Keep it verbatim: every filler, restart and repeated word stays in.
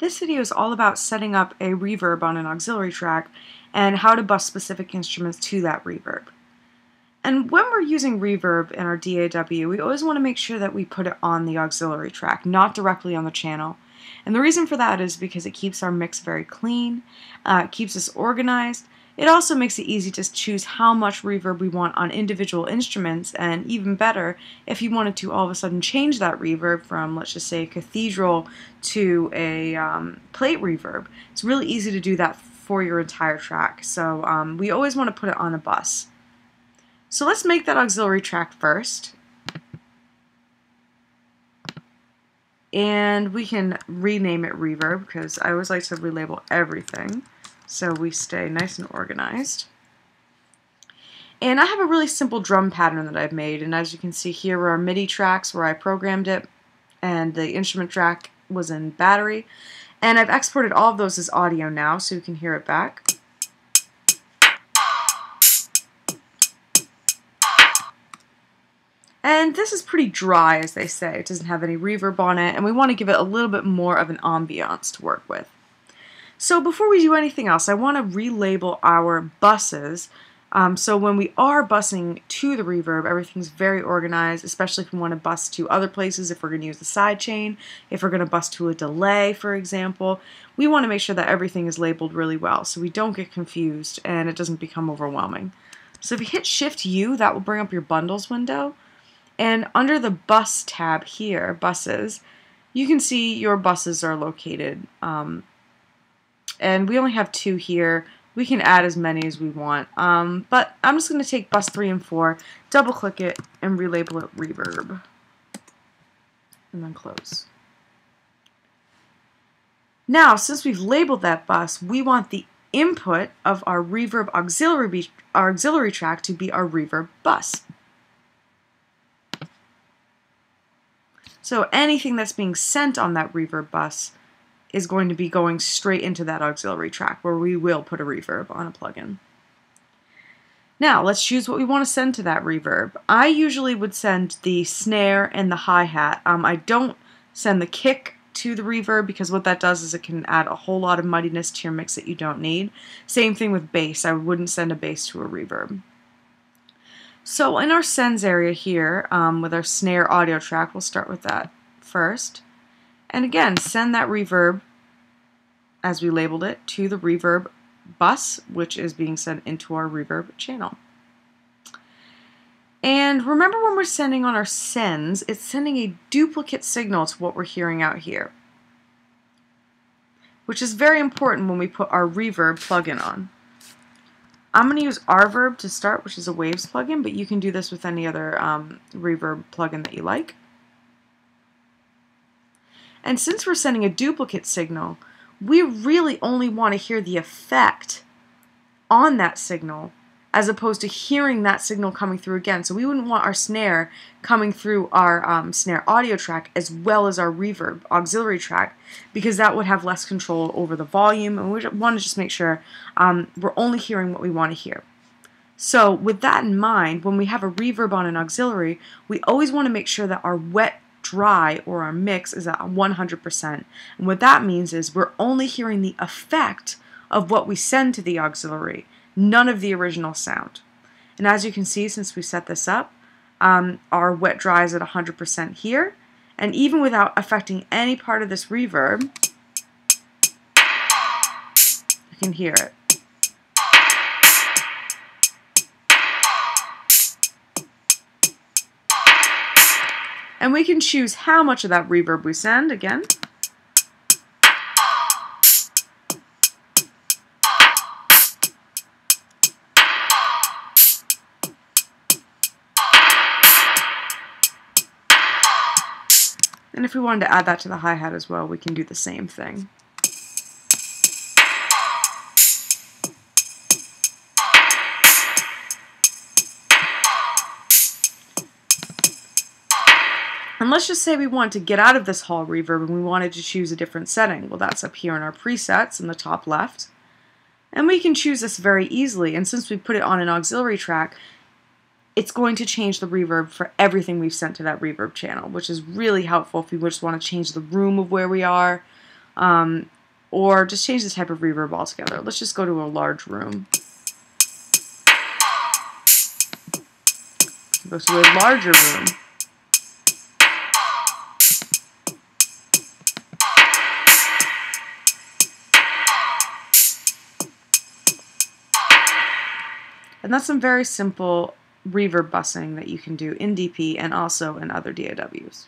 This video is all about setting up a reverb on an auxiliary track and how to bus specific instruments to that reverb. And when we're using reverb in our D A W, we always want to make sure that we put it on the auxiliary track, not directly on the channel. And the reason for that is because it keeps our mix very clean, uh, keeps us organized. It also makes it easy to choose how much reverb we want on individual instruments, and even better, if you wanted to all of a sudden change that reverb from, let's just say, a cathedral to a um, plate reverb, it's really easy to do that for your entire track. So um, we always want to put it on a bus. So let's make that auxiliary track first. And we can rename it reverb, because I always like to relabel everything, so we stay nice and organized. And I have a really simple drum pattern that I've made, and as you can see here are our MIDI tracks where I programmed it, and the instrument track was in battery, and I've exported all of those as audio now so you can hear it back. And this is pretty dry, as they say. It doesn't have any reverb on it, and we want to give it a little bit more of an ambiance to work with. So before we do anything else, I want to relabel our buses, um, so when we are busing to the reverb, everything's very organized, especially if we want to bus to other places, if we're going to use the sidechain, if we're going to bus to a delay, for example. We want to make sure that everything is labeled really well so we don't get confused and it doesn't become overwhelming. So if you hit Shift U, that will bring up your bundles window, and under the bus tab here, buses, you can see your buses are located. Um, And we only have two here. We can add as many as we want. Um, but I'm just going to take bus three and four, double click it, and relabel it reverb. And then close. Now, since we've labeled that bus, we want the input of our reverb auxiliary, our auxiliary track to be our reverb bus. So anything that's being sent on that reverb bus is going to be going straight into that auxiliary track where we will put a reverb on a plugin. Now let's choose what we want to send to that reverb. I usually would send the snare and the hi-hat. Um, I don't send the kick to the reverb, because what that does is it can add a whole lot of muddiness to your mix that you don't need. Same thing with bass. I wouldn't send a bass to a reverb. So in our sends area here, um, with our snare audio track, we'll start with that first. And again, send that reverb, as we labeled it, to the reverb bus, which is being sent into our reverb channel. And remember, when we're sending on our sends, it's sending a duplicate signal to what we're hearing out here, which is very important when we put our reverb plugin on. I'm going to use ReVerb to start, which is a Waves plugin, but you can do this with any other um, reverb plugin that you like. And since we're sending a duplicate signal, we really only want to hear the effect on that signal, as opposed to hearing that signal coming through again. So we wouldn't want our snare coming through our um, snare audio track as well as our reverb auxiliary track, because that would have less control over the volume, and we want to just make sure um, we're only hearing what we want to hear. So with that in mind, when we have a reverb on an auxiliary, we always want to make sure that our wet dry, or our mix, is at one hundred percent. And what that means is we're only hearing the effect of what we send to the auxiliary, none of the original sound. And as you can see, since we set this up, um, our wet dry is at one hundred percent here, and even without affecting any part of this reverb, you can hear it. And we can choose how much of that reverb we send again. And if we wanted to add that to the hi-hat as well, we can do the same thing. And let's just say we want to get out of this hall reverb and we wanted to choose a different setting. Well, that's up here in our presets in the top left. And we can choose this very easily, and since we put it on an auxiliary track, it's going to change the reverb for everything we've sent to that reverb channel, which is really helpful if we just want to change the room of where we are, um, or just change the type of reverb altogether. Let's just go to a large room. Go to a larger room. And that's some very simple reverb busing that you can do in D P and also in other D A Ws.